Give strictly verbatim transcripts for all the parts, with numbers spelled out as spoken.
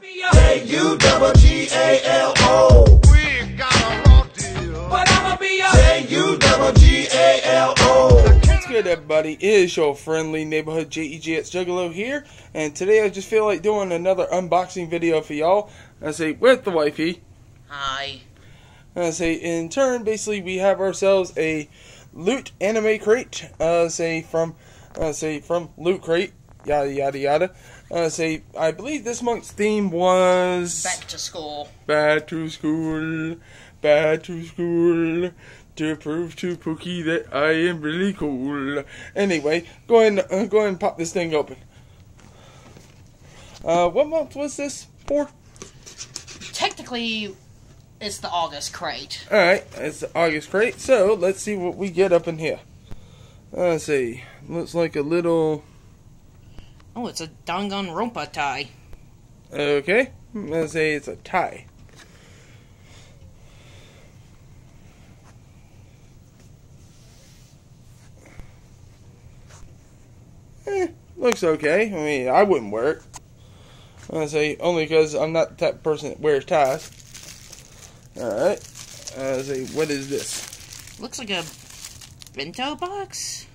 J U G G A L O. We got a raw deal. But I'ma be a J U G G A L O. What's good, everybody? It is your friendly neighborhood JEGxJuggalo here, and today I just feel like doing another unboxing video for y'all. I say, with the wifey. Hi. And I say, in turn, basically, we have ourselves a Loot Anime Crate. Uh, say from, uh, say from Loot Crate. Yada yada yada. Uh, say I believe this month's theme was back to school. Back to school. Back to school. To prove to Pookie that I am really cool. Anyway, go ahead, and, uh, go ahead and pop this thing open. Uh, what month was this for? Technically, it's the August crate. All right, it's the August crate. So let's see what we get up in here. Uh, let's see. Looks like a little. Oh, it's a Danganronpa tie. Okay, let's say it's a tie. Eh, looks okay. I mean, I wouldn't wear it. Let's say only because I'm not the type of person that wears ties. All right. Let's say, what is this? Looks like a bento box.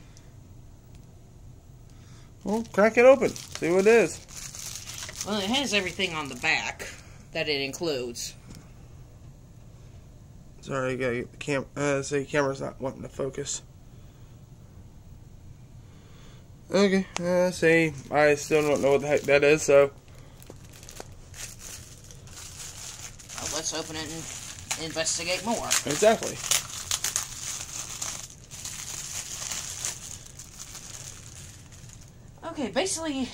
Well, crack it open. See what it is. Well, it has everything on the back that it includes. Sorry, I gotta get the camera. Uh, see, the camera's not wanting to focus. Okay, uh, see, I still don't know what the heck that is, so. Well, let's open it and investigate more. Exactly. Okay, basically,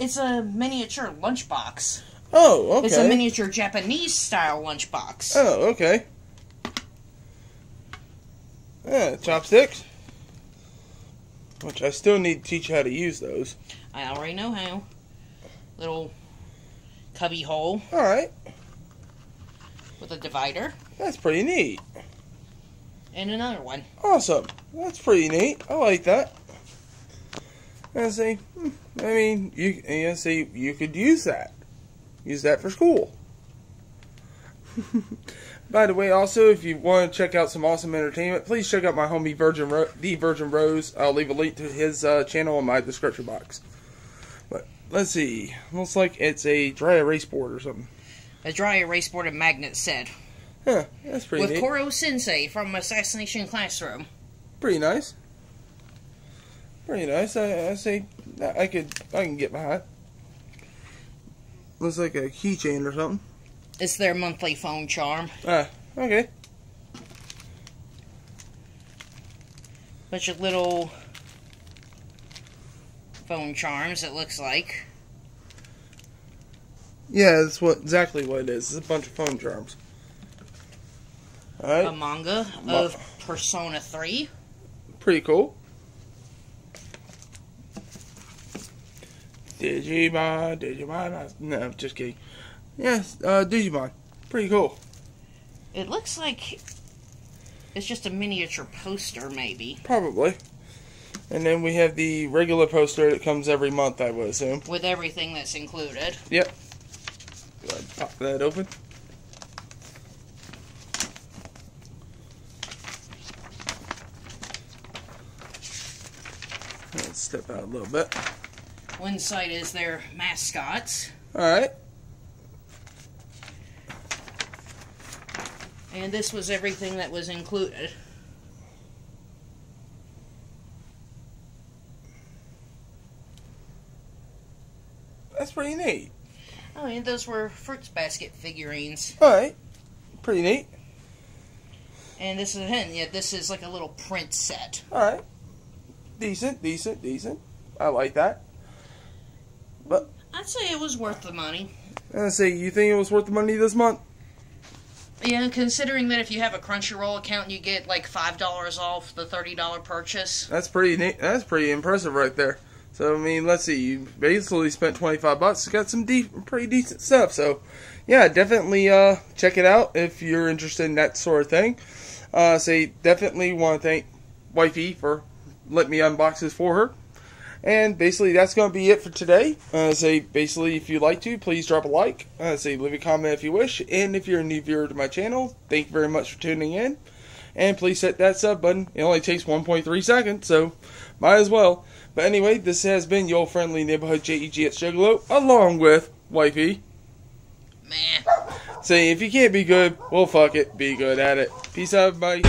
it's a miniature lunchbox. Oh, okay. It's a miniature Japanese-style lunchbox. Oh, okay. Yeah, chopsticks. Which I still need to teach you how to use those. I already know how. Little cubby hole. Alright. With a divider. That's pretty neat. And another one. Awesome. That's pretty neat. I like that. I say, I mean, you, you see, you could use that, use that for school. By the way, also, if you want to check out some awesome entertainment, please check out my homie Virgin, Ro the Virgin Rose. I'll leave a link to his uh, channel in my description box. But let's see, looks like it's a dry erase board or something. A dry erase board and magnet set. Huh, that's pretty. With neat. Koro Sensei from Assassination Classroom. Pretty nice. Pretty nice. I, I say I could I can get behind. Looks like a keychain or something. It's their monthly phone charm. Ah, okay. Bunch of little phone charms. It looks like. Yeah, that's what exactly what it is. It's a bunch of phone charms. All right. A manga of Persona three. Pretty cool. Digimon, Digimon, no, I'm just kidding. Yes, uh, Digimon. Pretty cool. It looks like it's just a miniature poster, maybe. Probably. And then we have the regular poster that comes every month, I would assume. With everything that's included. Yep. Go ahead, pop that open. Let's step out a little bit. One side is their mascots. Alright. And this was everything that was included. That's pretty neat. Oh, and those were Fruits Basket figurines. Alright. Pretty neat. And this is a hint. Yeah, this is like a little print set. Alright. Decent, decent, decent. I like that. But I'd say it was worth the money. I say, you think it was worth the money this month? Yeah, considering that if you have a Crunchyroll account, you get like five dollars off the thirty dollar purchase. That's pretty neat. That's pretty impressive right there. So I mean, let's see, you basically spent twenty five bucks, got some de pretty decent stuff. So yeah, definitely uh, check it out if you're interested in that sort of thing. Uh, say definitely want to thank Wifey for letting me unbox this for her. And basically, that's going to be it for today. Uh, say, basically, if you'd like to, please drop a like. Uh, say, leave a comment if you wish. And if you're a new viewer to my channel, thank you very much for tuning in. And please hit that sub button. It only takes one point three seconds, so might as well. But anyway, this has been your friendly neighborhood JEGxJuggalo, along with Wifey. Man. Say, if you can't be good, well, fuck it. Be good at it. Peace out, everybody.